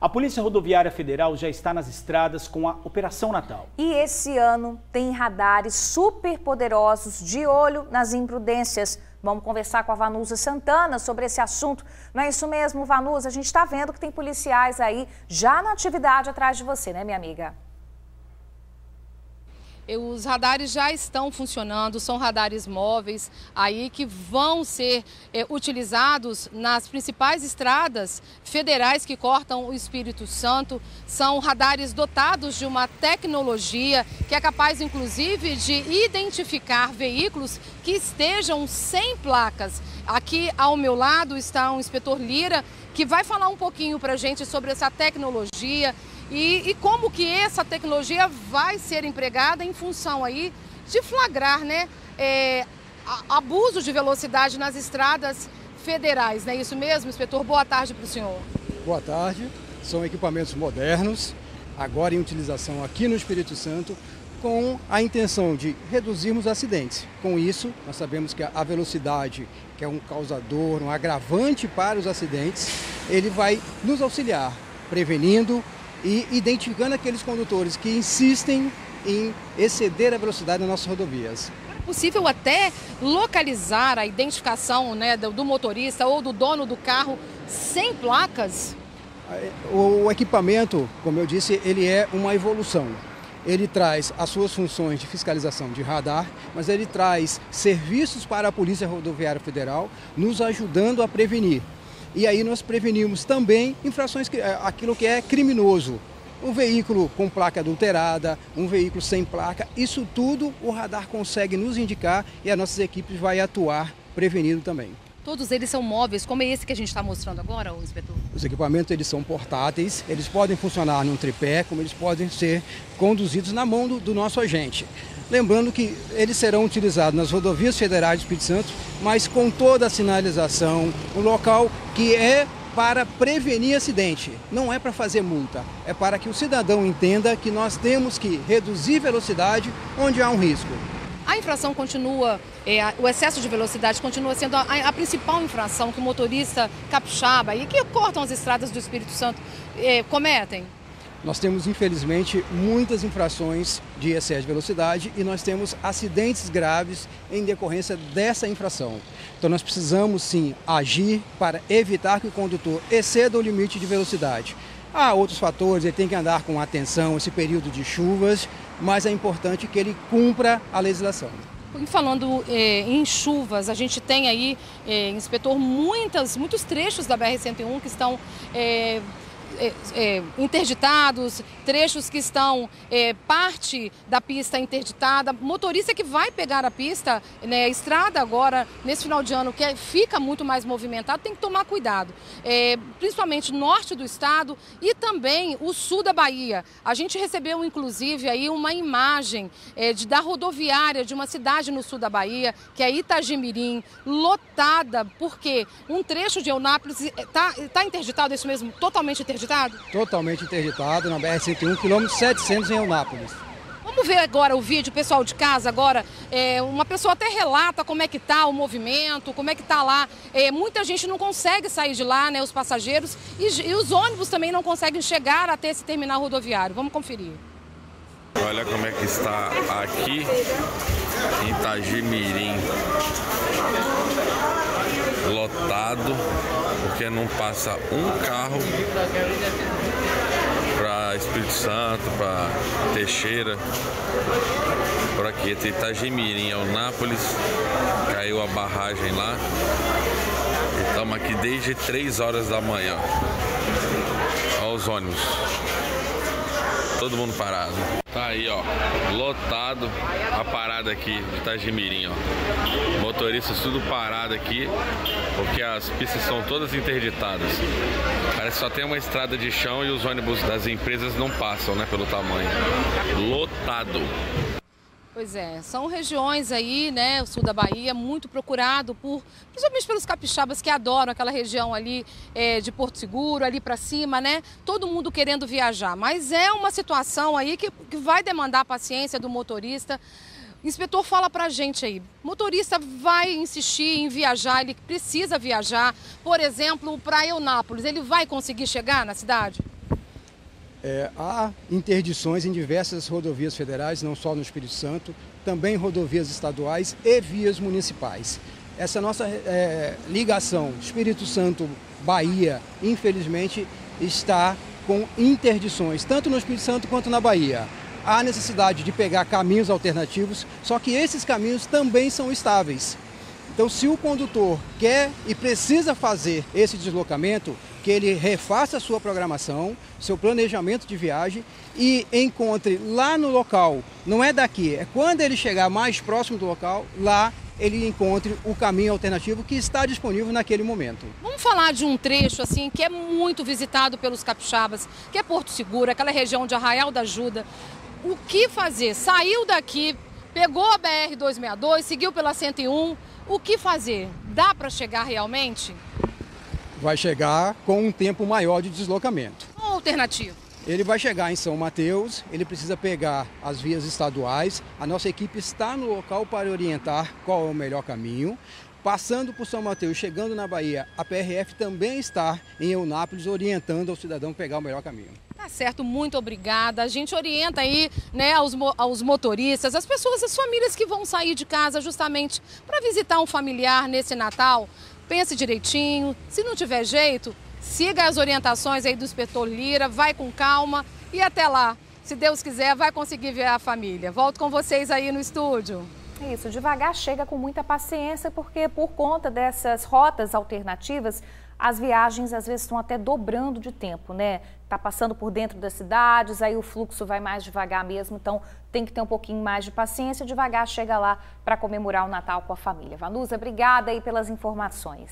A Polícia Rodoviária Federal já está nas estradas com a Operação Natal. E esse ano tem radares superpoderosos de olho nas imprudências. Vamos conversar com a Vanusa Santana sobre esse assunto. Não é isso mesmo, Vanusa? A gente está vendo que tem policiais aí já na atividade atrás de você, né, minha amiga? Os radares já estão funcionando, são radares móveis aí que vão ser utilizados nas principais estradas federais que cortam o Espírito Santo. São radares dotados de uma tecnologia que é capaz, inclusive, de identificar veículos que estejam sem placas. Aqui ao meu lado está o inspetor Lira, que vai falar um pouquinho para a gente sobre essa tecnologia, e como que essa tecnologia vai ser empregada em função aí de flagrar, né, abuso de velocidade nas estradas federais, não é isso mesmo, inspetor? Boa tarde para o senhor. Boa tarde. São equipamentos modernos, agora em utilização aqui no Espírito Santo, com a intenção de reduzirmos acidentes. Com isso, nós sabemos que a velocidade, que é um causador, um agravante para os acidentes, ele vai nos auxiliar, prevenindo e identificando aqueles condutores que insistem em exceder a velocidade nas nossas rodovias. É possível até localizar a identificação, né, do motorista ou do dono do carro sem placas? O equipamento, como eu disse, ele é uma evolução. Ele traz as suas funções de fiscalização de radar, mas ele traz serviços para a Polícia Rodoviária Federal, nos ajudando a prevenir. E aí nós prevenimos também infrações, aquilo que é criminoso. Um veículo com placa adulterada, um veículo sem placa, isso tudo o radar consegue nos indicar e as nossas equipes vão atuar prevenindo também. Todos eles são móveis, como é esse que a gente está mostrando agora, inspetor? Os equipamentos, eles são portáteis, eles podem funcionar num tripé, como eles podem ser conduzidos na mão do nosso agente. Lembrando que eles serão utilizados nas rodovias federais do Espírito Santo, mas com toda a sinalização, um local que é para prevenir acidente, não é para fazer multa, é para que o cidadão entenda que nós temos que reduzir velocidade onde há um risco. A infração continua, o excesso de velocidade continua sendo a principal infração que o motorista capixaba e que cortam as estradas do Espírito Santo cometem? Nós temos, infelizmente, muitas infrações de excesso de velocidade e nós temos acidentes graves em decorrência dessa infração. Então nós precisamos, sim, agir para evitar que o condutor exceda o limite de velocidade. Há outros fatores, ele tem que andar com atenção esse período de chuvas, mas é importante que ele cumpra a legislação. Falando em chuvas, a gente tem aí, inspetor, muitos trechos da BR-101 que estão interditados, trechos que estão parte da pista interditada, motorista que vai pegar a pista, né, a estrada agora, nesse final de ano, que fica muito mais movimentado, tem que tomar cuidado, principalmente norte do estado e também o sul da Bahia. A gente recebeu, inclusive, aí uma imagem da rodoviária de uma cidade no sul da Bahia, que é Itagimirim, lotada, porque um trecho de Eunápolis está interditado, isso mesmo, totalmente interditado. Totalmente interditado, na BR-101, quilômetro 700 em Eunápolis. Vamos ver agora o vídeo, pessoal de casa agora, uma pessoa até relata como é que está o movimento, como é que está lá. Muita gente não consegue sair de lá, né, os passageiros, e os ônibus também não conseguem chegar até esse terminal rodoviário. Vamos conferir. Olha como é que está aqui em Itagimirim. Lotado, porque não passa um carro para Espírito Santo, para Teixeira, por aqui, até Itagimirim, Eunápolis, caiu a barragem lá, e estamos aqui desde 3 horas da manhã, olha os ônibus, todo mundo parado. Tá aí, ó, lotado a parada aqui de Itagimirim, ó. Motoristas tudo parado aqui, porque as pistas são todas interditadas. Parece que só tem uma estrada de chão e os ônibus das empresas não passam, né, pelo tamanho. Lotado. Pois é, são regiões aí, né, o sul da Bahia, muito procurado, principalmente pelos capixabas que adoram aquela região ali de Porto Seguro, ali para cima, né, todo mundo querendo viajar. Mas é uma situação aí que vai demandar a paciência do motorista. Inspetor, fala pra gente aí, motorista vai insistir em viajar, ele precisa viajar, por exemplo, para Eunápolis, ele vai conseguir chegar na cidade? Há interdições em diversas rodovias federais, não só no Espírito Santo, também rodovias estaduais e vias municipais. Essa nossa ligação Espírito Santo-Bahia, infelizmente, está com interdições, tanto no Espírito Santo quanto na Bahia. Há necessidade de pegar caminhos alternativos, só que esses caminhos também são estáveis. Então, se o condutor quer e precisa fazer esse deslocamento, que ele refaça a sua programação, seu planejamento de viagem e encontre lá no local, não é daqui, é quando ele chegar mais próximo do local, lá ele encontre o caminho alternativo que está disponível naquele momento. Vamos falar de um trecho assim que é muito visitado pelos capixabas, que é Porto Seguro, aquela região de Arraial da Ajuda. O que fazer? Saiu daqui, pegou a BR-262, seguiu pela 101, o que fazer? Dá para chegar realmente? Vai chegar com um tempo maior de deslocamento. Qual a alternativa? Ele vai chegar em São Mateus, ele precisa pegar as vias estaduais. A nossa equipe está no local para orientar qual é o melhor caminho. Passando por São Mateus, chegando na Bahia, a PRF também está em Eunápolis orientando ao cidadão pegar o melhor caminho. Tá certo, muito obrigada. A gente orienta aí, né, aos motoristas, as pessoas, as famílias que vão sair de casa justamente para visitar um familiar nesse Natal. Pense direitinho, se não tiver jeito, siga as orientações aí do inspetor Lira, vai com calma e até lá, se Deus quiser, vai conseguir ver a família. Volto com vocês aí no estúdio. Isso, devagar chega com muita paciência, porque por conta dessas rotas alternativas, as viagens às vezes estão até dobrando de tempo, né? Tá passando por dentro das cidades, aí o fluxo vai mais devagar mesmo, então tem que ter um pouquinho mais de paciência, devagar chega lá para comemorar o Natal com a família. Vanusa, obrigada aí pelas informações.